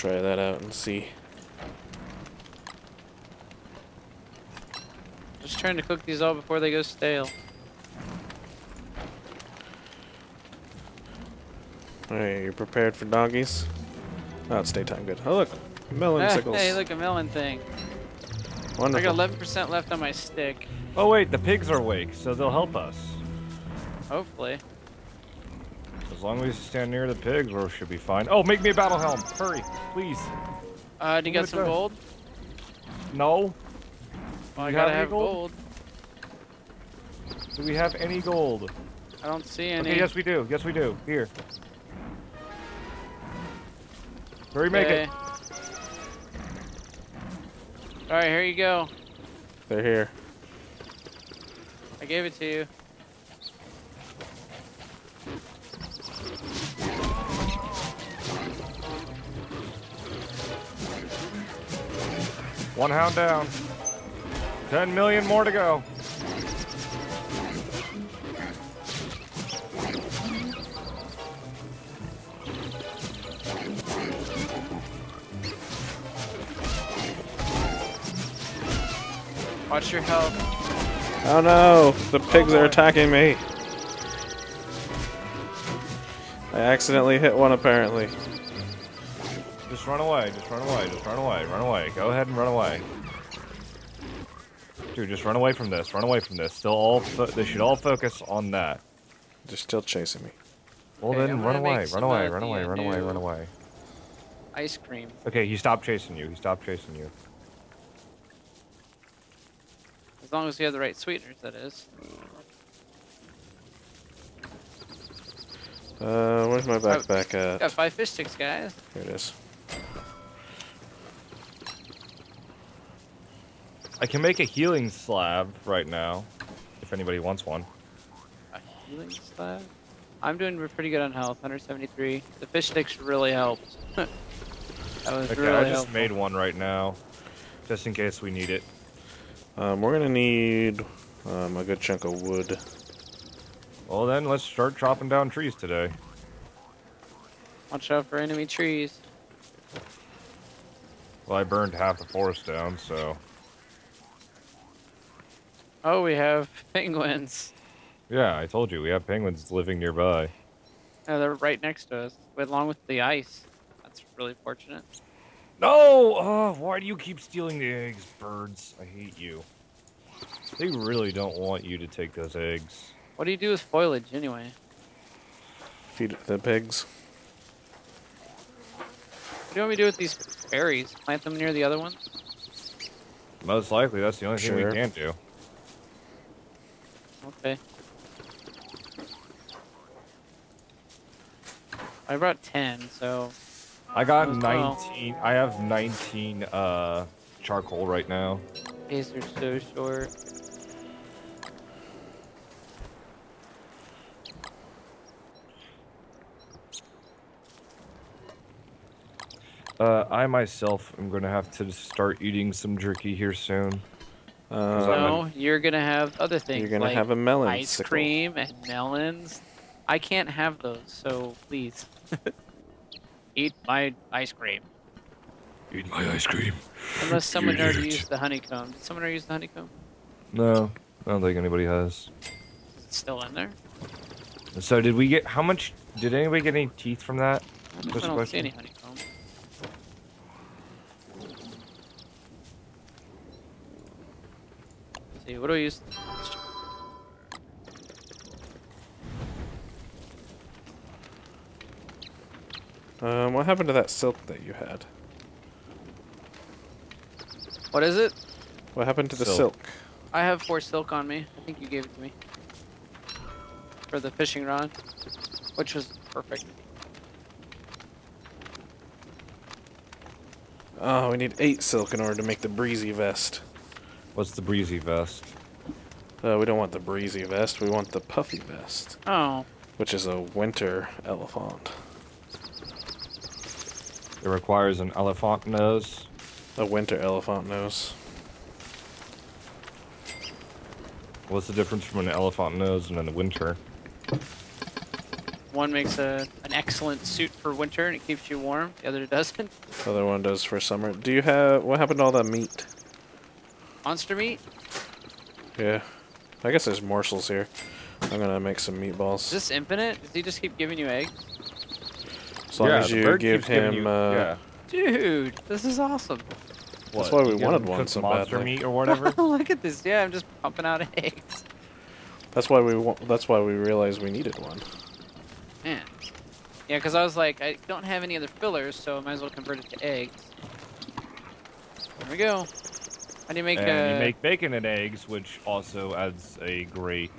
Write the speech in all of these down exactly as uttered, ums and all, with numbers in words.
try that out and see. Just trying to cook these all before they go stale. Alright, you prepared for doggies? Oh, it's daytime, good. Oh, look, melon ah, sickles. Hey, look, a melon thing. Wonderful. I got eleven percent left on my stick. Oh, wait, the pigs are awake, so they'll help us. Hopefully. As long as we stand near the pigs, we should be fine. Oh, make me a battle helm. Hurry, please. Uh, do you got some gold? No. Well, I gotta have gold? gold. Do we have any gold? I don't see any. Okay, yes, we do. Yes, we do. Here. Hurry, make it. All right, here you go. They're here. I gave it to you. One hound down. Ten million more to go. Watch your health. Oh no, the pigs oh, are attacking me. I accidentally hit one apparently. Just run away, just run away, just run away, run away. Go ahead and run away. Dude, just run away from this, run away from this. They'll all fo they should all focus on that. They're still chasing me. Well okay, then run away, run away, run away, run away, run away. Ice cream. Okay, he stopped chasing you, he stopped chasing you. As long as we have the right sweeteners, that is. Uh, where's my backpack oh, at? Got five fish sticks, guys. Here it is. I can make a healing slab right now, if anybody wants one. A healing slab? I'm doing pretty good on health, one seventy-three. The fish sticks really helped. That was okay, really I just helpful. made one right now, just in case we need it. Um, we're gonna need um, a good chunk of wood. Well then, let's start chopping down trees today. Watch out for enemy trees. Well, I burned half the forest down, so... Oh, we have penguins. Yeah, I told you, we have penguins living nearby. Yeah, they're right next to us, along with the ice. That's really fortunate. No! Oh, why do you keep stealing the eggs, birds? I hate you. They really don't want you to take those eggs. What do you do with foliage, anyway? Feed the pigs. What do you want me to do with these berries? Plant them near the other ones? Most likely, that's the only sure. thing we can do. Okay. I brought ten, so... I got nineteen. I have nineteen uh, charcoal right now. These are so short. Uh, I myself am gonna have to start eating some jerky here soon. Uh, no, you're gonna have other things. You're gonna like have a melon, ice sickle. cream, and melons. I can't have those, so please. Eat my ice cream. Eat my ice cream. Unless someone Eat already it. used the honeycomb. Did someone already use the honeycomb? No, I don't think anybody has. Is it still in there? So did we get, how much, did anybody get any teeth from that? I don't, I don't see any honeycomb. Let's see, what do we use? Um, what happened to that silk that you had? What is it? What happened to the silk? silk? I have four silk on me. I think you gave it to me. For the fishing rod. Which was perfect. Oh, we need eight silk in order to make the breezy vest. What's the breezy vest? Uh, we don't want the breezy vest. We want the puffy vest. Oh. Which is a winter elephant. It requires an elephant nose. A winter elephant nose. What's the difference from an elephant nose and a winter? One makes a an excellent suit for winter and it keeps you warm. The other doesn't. The other one does for summer. Do you have... What happened to all that meat? Monster meat? Yeah. I guess there's morsels here. I'm gonna make some meatballs. Is this infinite? Does he just keep giving you eggs? As long yeah, as you give him... You, uh, yeah. Dude, this is awesome. What? That's why we wanted one so badly. Monster meat or whatever? Look at this. Yeah, I'm just pumping out eggs. That's why we want, that's why we realized we needed one. Man. Yeah, because I was like, I don't have any other fillers, so I might as well convert it to eggs. There we go. How do you make and uh, you make bacon and eggs, which also adds a great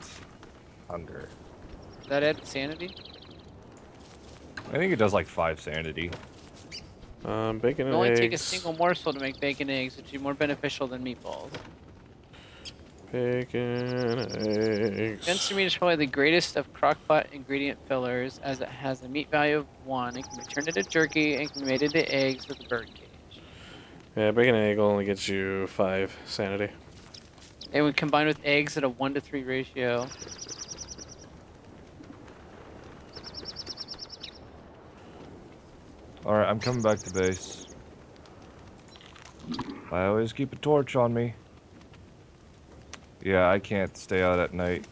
hunger. Does that add sanity? I think it does like five sanity. Um, bacon and eggs. It only take a single morsel to make bacon and eggs, which is more beneficial than meatballs. Bacon, eggs. Monster meat is probably the greatest of crockpot ingredient fillers, as it has a meat value of one. It can be turned into jerky and can be made into eggs with a bird cage. Yeah, bacon and egg only gets you five sanity. It would combine with eggs at a one to three ratio. All right, I'm coming back to base. I always keep a torch on me. Yeah, I can't stay out at night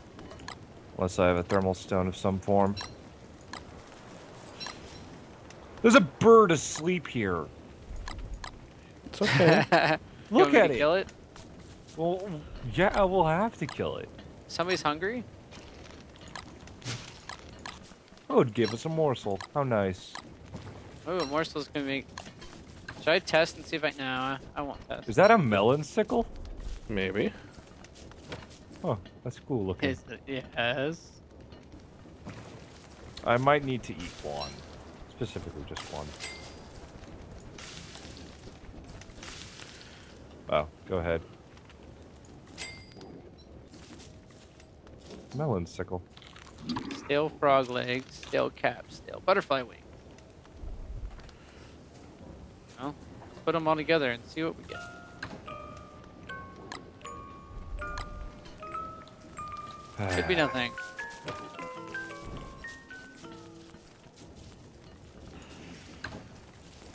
unless I have a thermal stone of some form. There's a bird asleep here. It's okay. Look at it. Kill it. Well, yeah, we'll have to kill it. Somebody's hungry? Oh, it'd give us a morsel. How nice. Oh, a morsel's gonna make. Should I test and see if I? No, I won't test. Is that a melon sickle? Maybe. Oh, that's cool looking. Is it, yes. I might need to eat one. Specifically just one. Wow, go ahead. Melon sickle. Stale frog legs, stale cap, stale butterfly wing. Well, let's put them all together and see what we get. Could be nothing.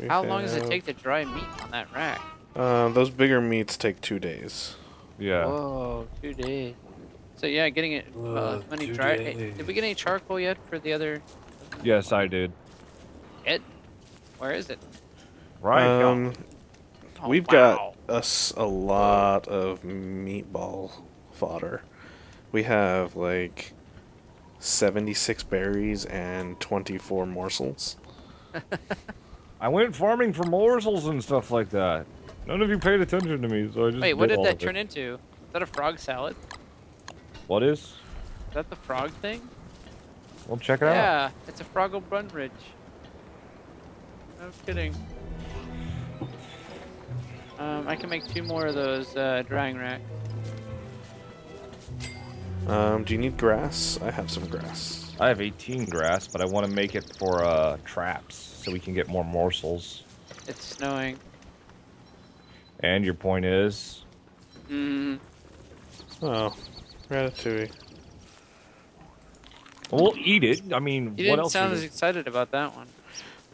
We How long does it take to dry meat on that rack? Uh, those bigger meats take two days. Yeah. Whoa, two days. So yeah, getting it. Whoa, uh, many dry. Hey, did we get any charcoal yet for the other? Yes, I did. It? Where is it? Right. Um, oh, we've wow. got us a lot of meatball fodder. We have like seventy-six berries and twenty-four morsels. I went farming for morsels and stuff like that. None of you paid attention to me, so I just. Wait, what did that turn into? Is that a frog salad? What is? Is that the frog thing? Well, check it out. Yeah, it's a Froggle Bun Ridge. No kidding. Um, I can make two more of those uh, drying racks. Um, do you need grass? I have some grass. I have eighteen grass, but I want to make it for uh, traps so we can get more morsels. It's snowing. And your point is? Mm. Oh, Ratatouille. We'll eat it. I mean, what else? You didn't sound as excited about that one.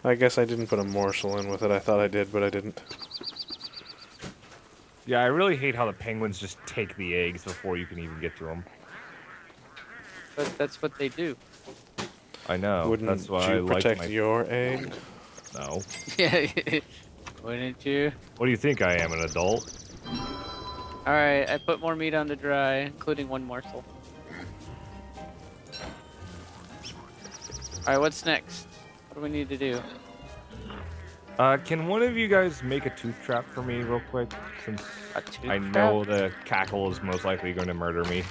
I guess I didn't put a morsel in with it. I thought I did, but I didn't. Yeah, I really hate how the penguins just take the eggs before you can even get to them. But that's what they do. I know. Wouldn't that's why you I like protect my... your egg? No. Yeah. Wouldn't you? What do you think I am, an adult? All right, I put more meat on the dry, including one morsel. All right, what's next? What do we need to do? Uh, can one of you guys make a tooth trap for me real quick? Since I know the cackle is most likely going to murder me.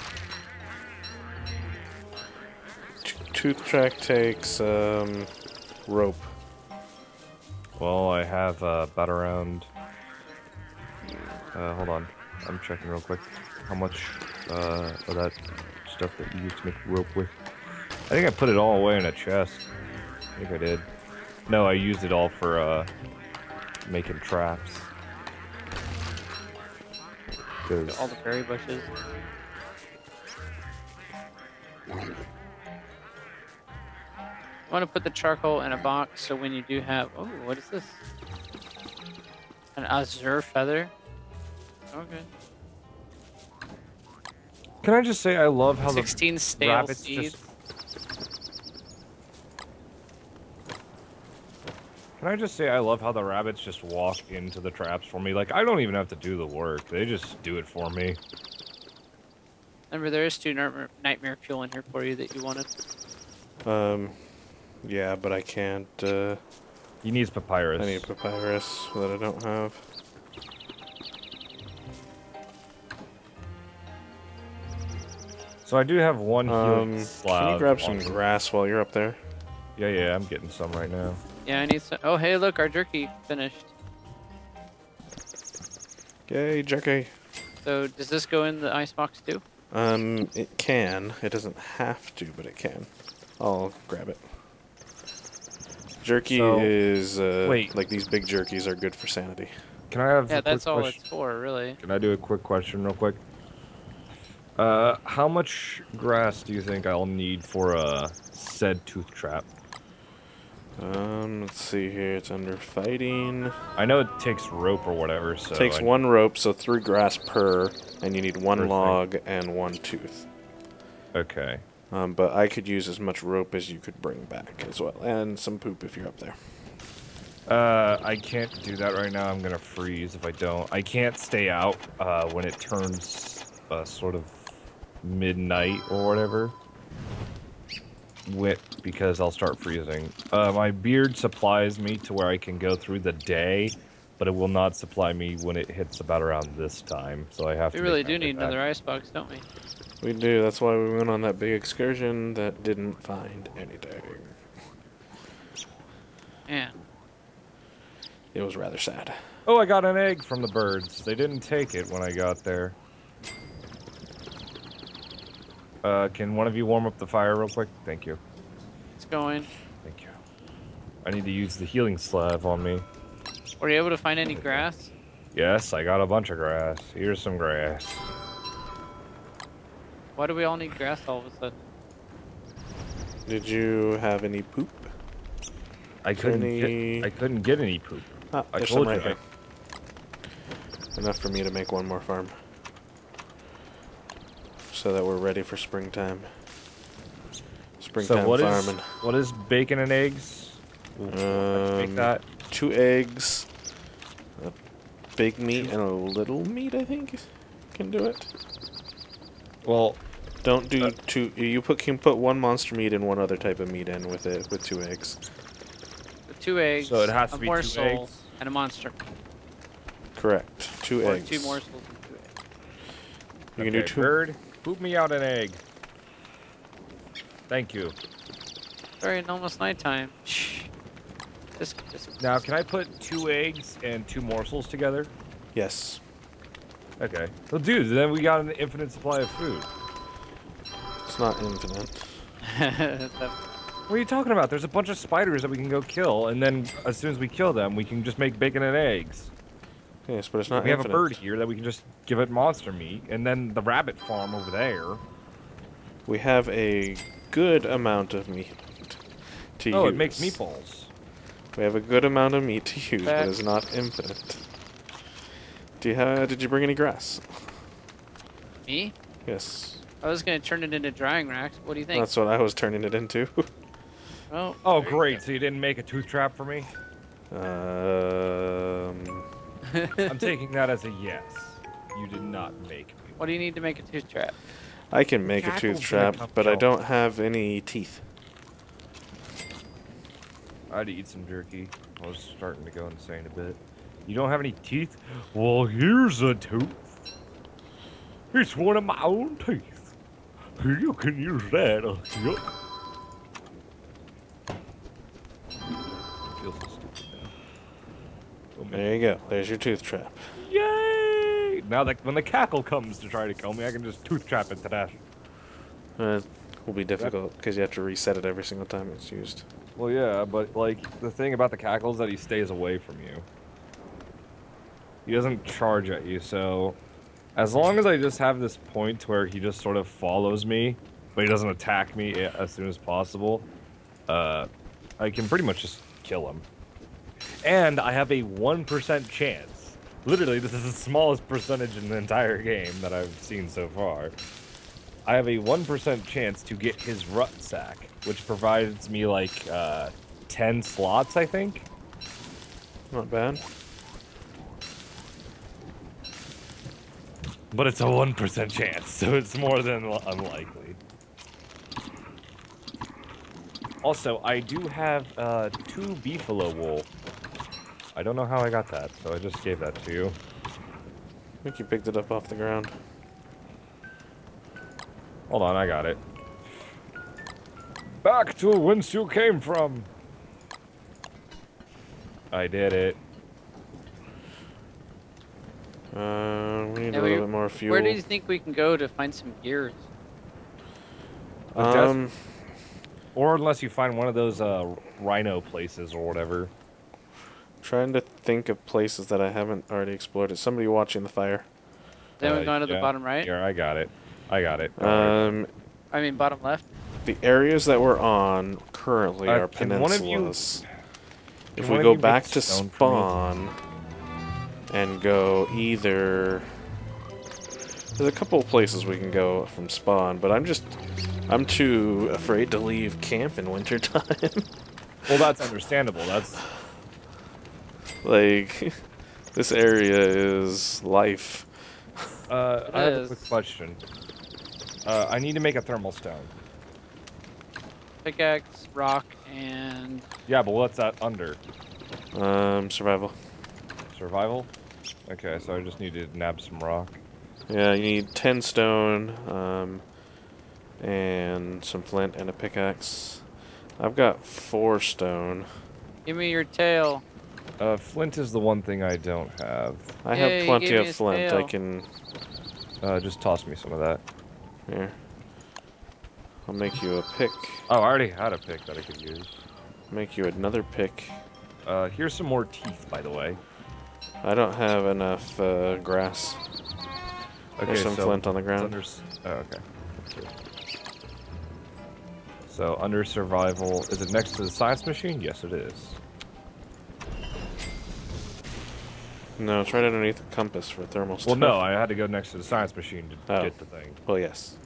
Tooth track takes um, rope. Well, I have uh, about around. Uh, hold on, I'm checking real quick. How much uh, of that stuff that you used to make rope with? I think I put it all away in a chest. I think I did. No, I used it all for uh, making traps. All the berry bushes. I want to put the charcoal in a box so when you do have... Oh, what is this? An azure feather? Okay. Can I just say I love how sixteen the stale rabbits seeds. Just... Can I just say I love how the rabbits just walk into the traps for me? Like, I don't even have to do the work. They just do it for me. Remember, there is two nightmare fuel in here for you that you wanted. Um, yeah, but I can't, uh... He needs papyrus. I need papyrus that I don't have. So I do have one um, healing slab. Can you grab some grass while you're up there? Yeah, yeah, I'm getting some right now. Yeah, I need some. Oh, hey, look, our jerky finished. Yay, jerky. So, does this go in the icebox too? Um, it can. It doesn't have to, but it can. I'll grab it. Jerky so, is, uh, wait. like these big jerkies are good for sanity. Can I have Yeah, that's all question? It's for, really. Can I do a quick question real quick? Uh, how much grass do you think I'll need for a said tooth trap? Um, let's see here. It's under fighting. I know it takes rope or whatever. So it takes I... one rope, so three grass per, and you need one per log thing. and one tooth. Okay. Um, but I could use as much rope as you could bring back as well, and some poop if you're up there. Uh, I can't do that right now. I'm gonna freeze if I don't. I can't stay out uh, when it turns uh, sort of midnight or whatever. Whip because I'll start freezing. Uh, my beard supplies me to where I can go through the day, but it will not supply me when it hits about around this time. So I have we to. We really do need another icebox, don't we? We do. That's why we went on that big excursion that didn't find anything. Yeah. It was rather sad. Oh, I got an egg from the birds. They didn't take it when I got there. Uh, can one of you warm up the fire real quick? Thank you. It's going. Thank you. I need to use the healing slab on me. Were you able to find any grass? Yes, I got a bunch of grass. Here's some grass. Why do we all need grass all of a sudden? Did you have any poop? I couldn't. Any... Get, I couldn't get any poop. Ah, I told you. Right I... Enough for me to make one more farm. So that we're ready for springtime. Springtime so what farming. Is, what is bacon and eggs? Um, Let's make that. Two eggs, a big meat, and a little meat, I think, can do it. Well, don't do uh, two. You put can put one monster meat and one other type of meat in with it with two eggs. With two eggs. So it has to be two eggs. A morsel and a monster. Correct. Two or eggs. Two morsels and two eggs. You okay, can do two. Bird. Poop me out an egg. Thank you. Sorry, it's almost nighttime. Shh. This, this, now, can I put two eggs and two morsels together? Yes. Okay. Well, dude, then we got an infinite supply of food. It's not infinite. What are you talking about? There's a bunch of spiders that we can go kill, and then as soon as we kill them, we can just make bacon and eggs. Yes, but it's not we infinite. Have a bird here that we can just give it monster meat, and then the rabbit farm over there. We have a good amount of meat to oh, use. Oh, it makes meatballs. We have a good amount of meat to use, Back. but it's not infinite. Do you have, did you bring any grass? Me? Yes. I was going to turn it into drying racks. What do you think? That's what I was turning it into. oh, oh great. You so you didn't make a tooth trap for me? Um... I'm taking that as a yes. You did not make me. What do you need to make a tooth trap? I can make Cackle's a tooth trap, but I don't have any teeth. I had to eat some jerky. I was starting to go insane a bit. You don't have any teeth? Well, here's a tooth. It's one of my own teeth. You can use that. Yep. Feels so stupid. There you go. There's your tooth trap. Yay! Now that when the cackle comes to try to kill me, I can just tooth trap it to that. Uh, will be difficult because you have to reset it every single time it's used. Well, yeah, but like the thing about the cackle is that he stays away from you. He doesn't charge at you, so as long as I just have this point where he just sort of follows me, but he doesn't attack me as soon as possible, uh, I can pretty much just kill him. And I have a one percent chance. Literally, this is the smallest percentage in the entire game that I've seen so far. I have a one percent chance to get his rucksack, which provides me like uh, ten slots, I think. Not bad. But it's a one percent chance, so it's more than unlikely. Also, I do have uh, two beefalo wool. I don't know how I got that, so I just gave that to you. I think you picked it up off the ground. Hold on, I got it. Back to whence you came from. I did it. Uh, we need now a little bit more fuel. Where do you think we can go to find some gears? Um, or unless you find one of those uh, rhino places or whatever. I'm trying to think of places that I haven't already explored. Is somebody watching the fire? Then uh, we're going to yeah, the bottom right? Yeah, I got it. I got it. Um, I mean bottom left. The areas that we're on currently uh, are peninsulas. You, if we go back to spawn and go either, there's a couple of places we can go from spawn, but I'm just, I'm too afraid to leave camp in wintertime. Well, that's understandable. That's like this area is life. Uh, I have a quick question. Uh, I need to make a thermal stone. Pickaxe, rock, and... Yeah, but what's that under? Um, survival. Survival? Okay, so I just need to nab some rock. Yeah, you need ten stone, um, and some flint and a pickaxe. I've got four stone. Give me your tail. Uh, flint is the one thing I don't have. I yeah, have plenty of flint. Tail. I can... Uh, just toss me some of that. Here. I'll make you a pick. Oh, I already had a pick that I could use. Make you another pick. Uh, here's some more teeth, by the way. I don't have enough uh, grass. Okay, there's some so flint on the ground. Under, oh, okay. okay. So under survival, is it next to the science machine? Yes, it is. No, it's right underneath the compass for thermal stuff. Well, no, I had to go next to the science machine to oh. get the thing. Well, yes.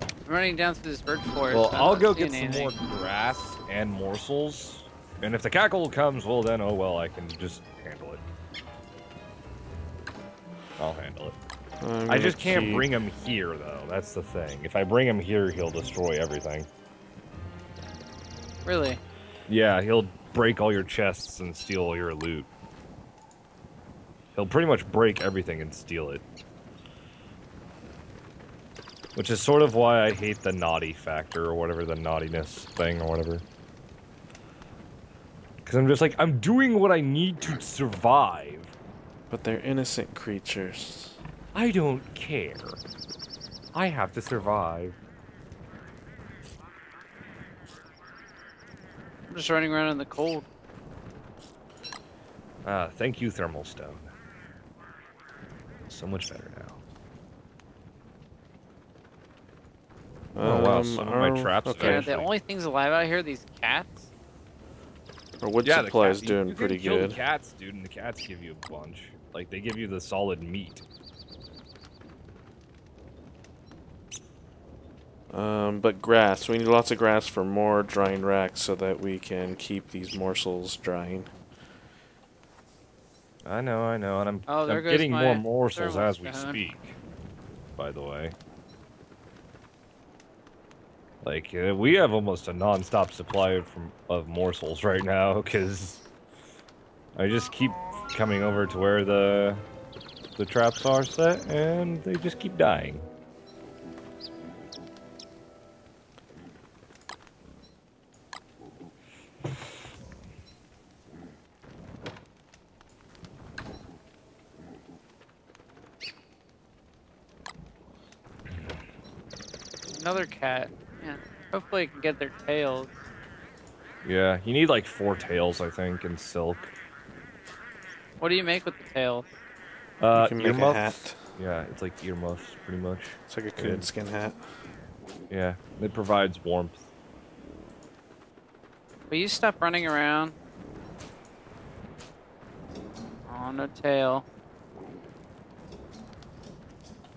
I'm running down through this bird forest. Well, I'll go get some anything. more grass and morsels. And if the cackle comes, well then, oh well, I can just handle it. I'll handle it. I'm I just can't keep... bring him here, though. That's the thing. If I bring him here, he'll destroy everything. Really? Yeah, he'll break all your chests and steal all your loot. He'll pretty much break everything and steal it. Which is sort of why I hate the naughty factor or whatever, the naughtiness thing or whatever. Because I'm just like, I'm doing what I need to survive. But they're innocent creatures. I don't care. I have to survive. I'm just running around in the cold. Ah, thank you, Thermal Stone. So much better now. Oh, wow, some um, of my traps okay. are the only things alive out here are these cats? Or wood yeah, supply is doing you, you pretty good. The cats, dude, and the cats give you a bunch. Like, they give you the solid meat. Um, but grass. We need lots of grass for more drying racks so that we can keep these morsels drying. I know, I know, and I'm, oh, I'm getting more morsels as we speak, by the way. Like, uh, we have almost a non-stop supply of, of morsels right now, because I just keep coming over to where the the traps are set, and they just keep dying. Another cat. Hopefully I can get their tails. Yeah, you need like four tails, I think, and silk. What do you make with the tails? Uh, you can make a hat. Yeah, it's like earmuffs, pretty much. It's like a coonskin hat. Yeah, it provides warmth. Will you stop running around? Oh, no tail.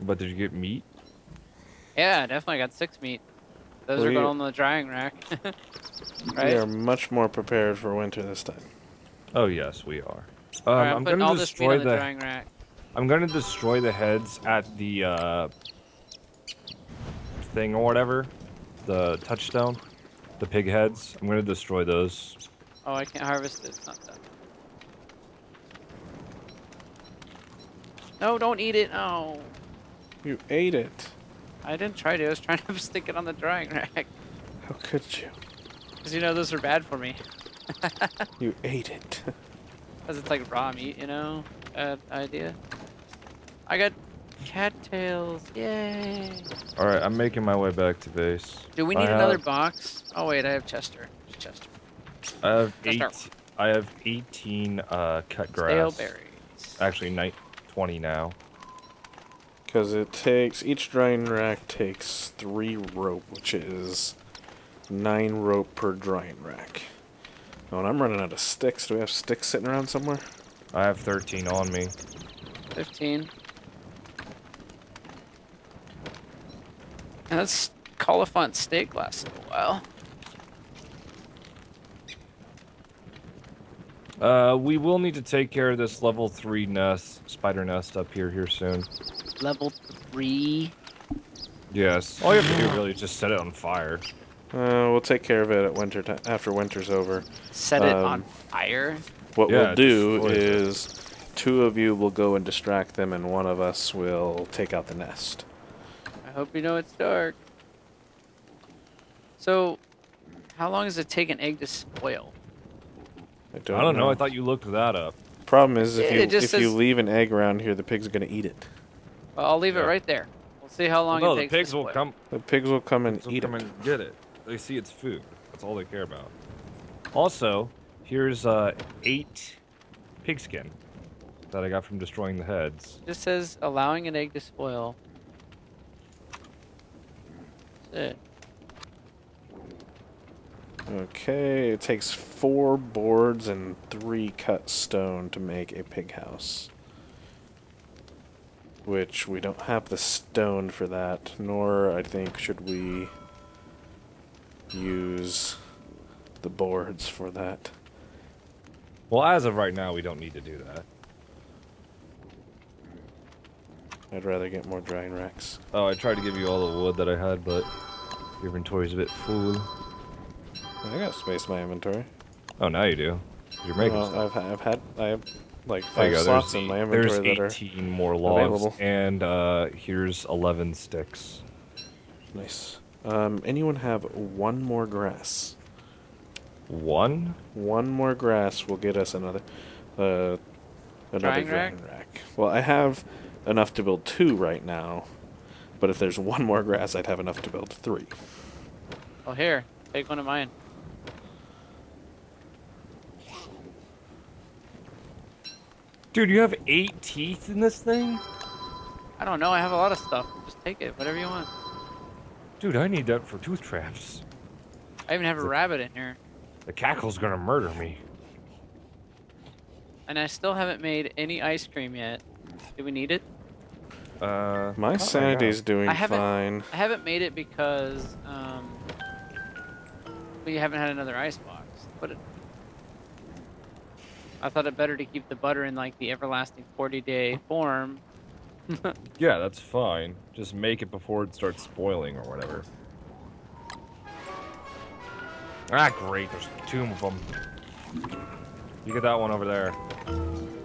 But did you get meat? Yeah, definitely got six meat. Those are going on the drying rack. Right? We are much more prepared for winter this time. Oh yes, we are. Um, right, I'm, I'm going to destroy the, the drying rack. I'm going to destroy the heads at the uh, thing or whatever, the touchstone, the pig heads. I'm going to destroy those. Oh, I can't harvest it. It's not done. No, don't eat it. Oh. You ate it. I didn't try to. I was trying to stick it on the drying rack. How could you? Because you know those are bad for me. You ate it. Because it's like raw meat, you know, uh, idea. I got cattails. Yay. All right, I'm making my way back to base. Do we need I another have... box? Oh, wait, I have Chester. Chester. I have, eight, I have eighteen uh, cut grass. Stale berries. Actually, twenty now. Because it takes, each drying rack takes three rope, which is nine rope per drying rack. Oh, and I'm running out of sticks. Do we have sticks sitting around somewhere? I have thirteen on me. fifteen. Let's call a font steak last a little while. Uh, we will need to take care of this level three nest, spider nest up here here soon. Level three. Yes. All you have to do really is just set it on fire. Uh, we'll take care of it at winter time, after winter's over. Set um, it on fire. What yeah, we'll do is, two of you will go and distract them, and one of us will take out the nest. I hope you know it's dark. So, how long does it take an egg to spoil? I don't, I don't know. know. I thought you looked that up. Problem is, if it you if says... you leave an egg around here, the pig's gonna eat it. Well, I'll leave yeah. it right there. We'll see how long well, no, it takes. No, the pigs will come. The pigs will come and eat come it. And get it. They see it's food. That's all they care about. Also, here's uh, eight pigskin that I got from destroying the heads. This says allowing an egg to spoil. That's it. Okay, it takes four boards and three cut stone to make a pig house. Which we don't have the stone for that, nor I think should we use the boards for that. Well, as of right now, we don't need to do that. I'd rather get more drying racks. Oh, I tried to give you all the wood that I had, but your inventory's a bit full. I got space in my inventory. Oh, now you do. You're making well, stuff. I've, I've had... I have... Like five go, slots in my inventory that are eighteen more logs, available. And uh, here's eleven sticks. Nice. Um, anyone have one more grass? One? One more grass will get us another, uh, another drying rack? rack. Well, I have enough to build two right now, but if there's one more grass, I'd have enough to build three. Well, here, take one of mine. Dude, you have eight teeth in this thing? I don't know. I have a lot of stuff. Just take it. Whatever you want. Dude, I need that for tooth traps. I even have a rabbit in here. The cackle's gonna murder me. And I still haven't made any ice cream yet. Do we need it? Uh, My sanity's doing fine. I haven't made it because um, we haven't had another ice box. Put it. I thought it better to keep the butter in like the everlasting forty day form. Yeah, that's fine. Just make it before it starts spoiling or whatever. Ah, great. There's two of them. You get that one over there.